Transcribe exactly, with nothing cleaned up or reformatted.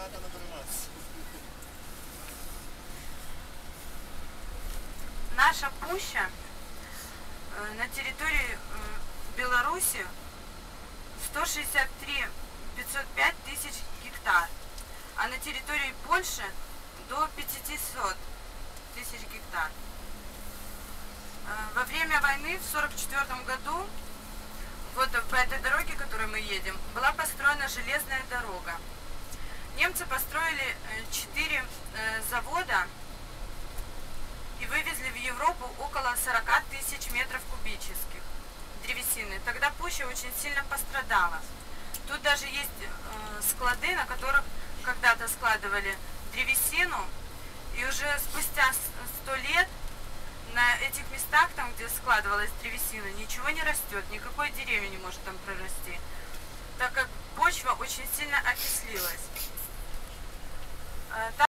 надо надрываться. Наша пуща на территории Беларуси сто шестьдесят три тысячи пятьсот пять тысяч гектар, а на территории Польши до пятисот тысяч гектар. Во время войны в сорок четвёртом году вот по этой дороге, которой мы едем, была построена железная дорога. Немцы построили четыре завода и вывезли в Европу около сорока тысяч метров кубических древесины. Тогда пуща очень сильно пострадала. Тут даже есть склады, на которых когда-то складывали древесину, и уже спустя сто лет на этих местах, там, где складывалась древесина, ничего не растет, никакой деревья не может там прорасти, так как почва очень сильно окислилась.